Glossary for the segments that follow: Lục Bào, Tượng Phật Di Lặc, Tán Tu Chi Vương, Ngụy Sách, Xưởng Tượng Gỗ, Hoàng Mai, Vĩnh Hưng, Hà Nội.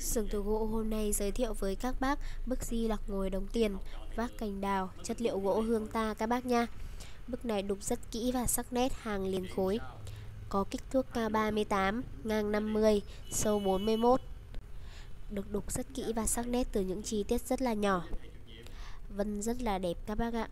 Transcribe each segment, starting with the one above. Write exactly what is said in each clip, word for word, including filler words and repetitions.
Xưởng Tượng Gỗ hôm nay giới thiệu với các bác bức Di Lặc ngồi đống tiền, vác cành đào, chất liệu gỗ hương ta các bác nha. Bức này đục rất kỹ và sắc nét, hàng liền khối. Có kích thước cao ba mươi tám, ngang năm mươi, sâu bốn mươi mốt. Được đục rất kỹ và sắc nét từ những chi tiết rất là nhỏ. Vân rất là đẹp các bác ạ.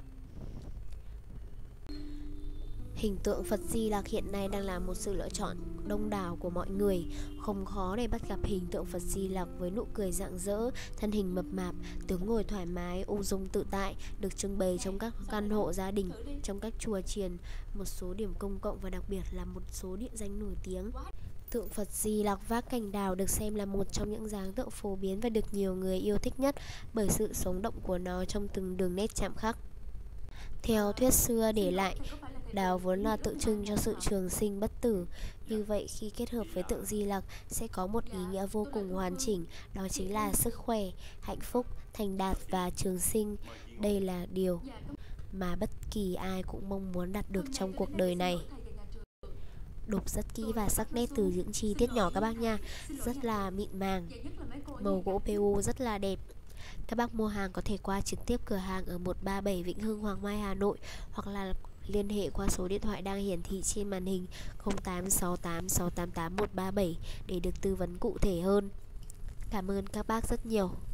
Hình tượng Phật Di Lặc hiện nay đang là một sự lựa chọn đông đảo của mọi người. Không khó để bắt gặp hình tượng Phật Di Lặc với nụ cười rạng rỡ, thân hình mập mạp, tướng ngồi thoải mái, ung dung tự tại, được trưng bày trong các căn hộ gia đình, trong các chùa chiền, một số điểm công cộng và đặc biệt là một số địa danh nổi tiếng. Tượng Phật Di Lặc vác cành đào được xem là một trong những dáng tượng phổ biến và được nhiều người yêu thích nhất bởi sự sống động của nó trong từng đường nét chạm khắc. Theo thuyết xưa để lại, đào vốn là tượng trưng cho sự trường sinh bất tử. Như vậy khi kết hợp với tượng Di Lặc sẽ có một ý nghĩa vô cùng hoàn chỉnh, đó chính là sức khỏe, hạnh phúc, thành đạt và trường sinh. Đây là điều mà bất kỳ ai cũng mong muốn đạt được trong cuộc đời này. Đục rất kỹ và sắc nét từ những chi tiết nhỏ các bác nha, rất là mịn màng. Màu gỗ pê u rất là đẹp. Các bác mua hàng có thể qua trực tiếp cửa hàng ở một ba bảy Vĩnh Hưng, Hoàng Mai, Hà Nội, hoặc là liên hệ qua số điện thoại đang hiển thị trên màn hình không tám sáu tám sáu tám tám một ba bảy để được tư vấn cụ thể hơn. Cảm ơn các bác rất nhiều.